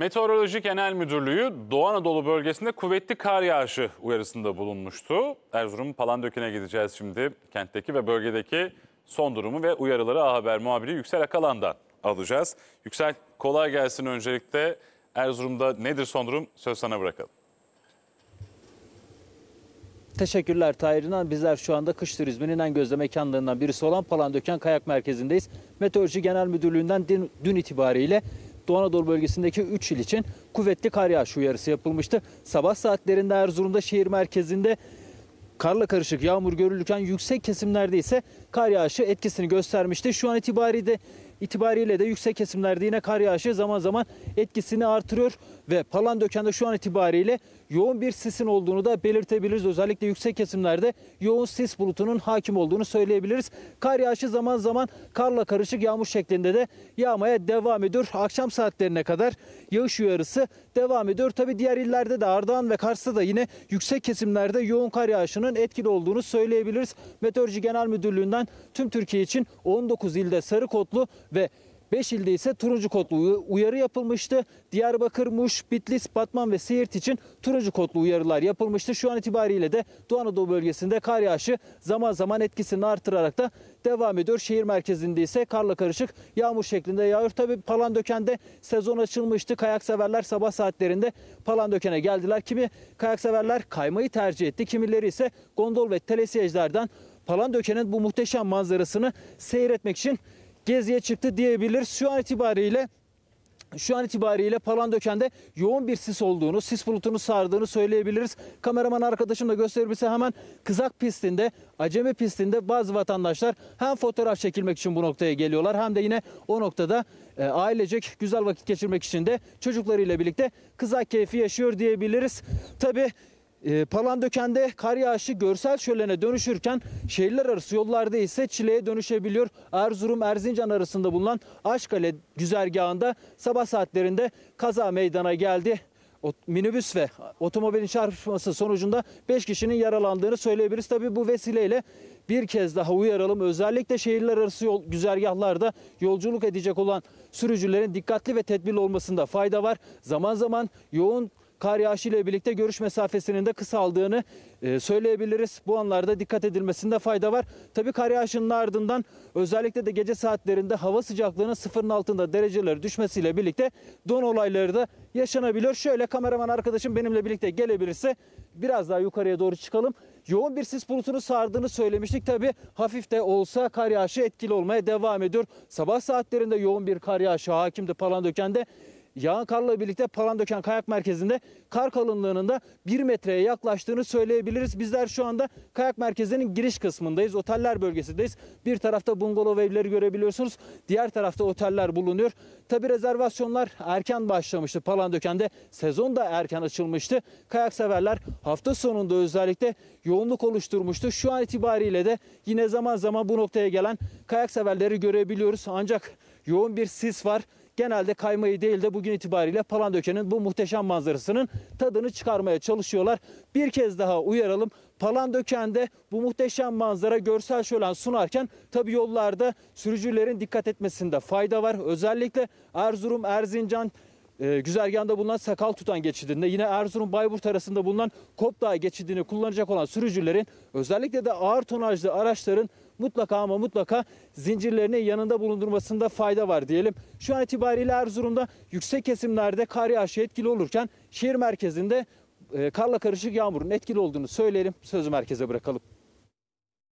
Meteoroloji Genel Müdürlüğü Doğu Anadolu bölgesinde kuvvetli kar yağışı uyarısında bulunmuştu. Erzurum Palandöken'e gideceğiz şimdi. Kentteki ve bölgedeki son durumu ve uyarıları A Haber muhabiri Yüksel Akalan'dan alacağız. Yüksel, kolay gelsin öncelikle. Erzurum'da nedir son durum? Söz sana bırakalım. Teşekkürler Tahir İnan. Bizler şu anda kış turizminin en gözde mekanlarından birisi olan Palandöken Kayak Merkezi'ndeyiz. Meteoroloji Genel Müdürlüğü'nden dün itibariyle Doğu Anadolu bölgesindeki 3 il için kuvvetli kar yağışı uyarısı yapılmıştı. Sabah saatlerinde Erzurum'da şehir merkezinde karla karışık yağmur görülürken yüksek kesimlerde ise kar yağışı etkisini göstermişti. Şu an itibariyle de yüksek kesimlerde yine kar yağışı zaman zaman etkisini artırıyor ve Palandöken'de şu an itibariyle yoğun bir sisin olduğunu da belirtebiliriz. Özellikle yüksek kesimlerde yoğun sis bulutunun hakim olduğunu söyleyebiliriz. Kar yağışı zaman zaman karla karışık yağmur şeklinde de yağmaya devam ediyor. Akşam saatlerine kadar yağış uyarısı devam ediyor. Tabii diğer illerde de Ardahan ve Kars'ta da yine yüksek kesimlerde yoğun kar yağışının etkili olduğunu söyleyebiliriz. Meteoroloji Genel Müdürlüğü'nden tüm Türkiye için 19 ilde sarı kodlu ve 5 ilde ise turuncu kodlu uyarı yapılmıştı. Diyarbakır, Muş, Bitlis, Batman ve Siirt için turuncu kodlu uyarılar yapılmıştı. Şu an itibariyle de Doğu Anadolu bölgesinde kar yağışı zaman zaman etkisini artırarak da devam ediyor. Şehir merkezinde ise karla karışık yağmur şeklinde yağıyor. Tabii Palandöken'de sezon açılmıştı. Kayak severler sabah saatlerinde Palandöken'e geldiler. Kimi kayak severler kaymayı tercih etti. Kimileri ise gondol ve telesiyajlardan Palandöken'in bu muhteşem manzarasını seyretmek için geziye çıktı diyebiliriz. Şu an itibariyle Palandöken'de yoğun bir sis olduğunu, sis bulutunu sardığını söyleyebiliriz. Kameraman arkadaşım da gösterebilse hemen kızak pistinde, acemi pistinde bazı vatandaşlar hem fotoğraf çekilmek için bu noktaya geliyorlar hem de yine o noktada ailecek güzel vakit geçirmek için de çocuklarıyla birlikte kızak keyfi yaşıyor diyebiliriz. Tabii Palandöken'de kar yağışı görsel şölene dönüşürken şehirler arası yollarda ise çileye dönüşebiliyor. Erzurum-Erzincan arasında bulunan Aşkale güzergahında sabah saatlerinde kaza meydana geldi. Minibüs ve otomobilin çarpışması sonucunda 5 kişinin yaralandığını söyleyebiliriz. Tabii bu vesileyle bir kez daha uyaralım. Özellikle şehirler arası güzergahlarda yolculuk edecek olan sürücülerin dikkatli ve tedbirli olmasında fayda var. Zaman zaman yoğun kar yağışı ile birlikte görüş mesafesinin de kısaldığını söyleyebiliriz. Bu anlarda dikkat edilmesinde fayda var. Tabii kar yağışının ardından özellikle de gece saatlerinde hava sıcaklığının sıfırın altında dereceleri düşmesiyle birlikte don olayları da yaşanabiliyor. Şöyle kameraman arkadaşım benimle birlikte gelebilirse biraz daha yukarıya doğru çıkalım. Yoğun bir sis bulutunu sardığını söylemiştik. Tabii hafif de olsa kar yağışı etkili olmaya devam ediyor. Sabah saatlerinde yoğun bir kar yağışı hakimdi Palandöken'de. Yağan karla birlikte Palandöken Kayak Merkezi'nde kar kalınlığının da 1 metreye yaklaştığını söyleyebiliriz. Bizler şu anda kayak merkezinin giriş kısmındayız. Oteller bölgesindeyiz. Bir tarafta bungalov evleri görebiliyorsunuz. Diğer tarafta oteller bulunuyor. Tabi rezervasyonlar erken başlamıştı Palandöken'de. Sezon da erken açılmıştı. Kayak severler hafta sonunda özellikle yoğunluk oluşturmuştu. Şu an itibariyle de yine zaman zaman bu noktaya gelen kayak severleri görebiliyoruz. Ancak yoğun bir sis var. Genelde kaymayı değil de bugün itibariyle Palandöken'in bu muhteşem manzarasının tadını çıkarmaya çalışıyorlar. Bir kez daha uyaralım. Palandöken'de bu muhteşem manzara görsel şölen sunarken tabii yollarda sürücülerin dikkat etmesinde fayda var. Özellikle Erzurum, Erzincan güzergahında bulunan Sakal Tutan geçidinde yine Erzurum-Bayburt arasında bulunan Kop Dağı geçidini kullanacak olan sürücülerin özellikle de ağır tonajlı araçların mutlaka ama mutlaka zincirlerini yanında bulundurmasında fayda var diyelim. Şu an itibariyle Erzurum'da yüksek kesimlerde kar yağışı etkili olurken şehir merkezinde karla karışık yağmurun etkili olduğunu söyleyelim. Sözü merkeze bırakalım.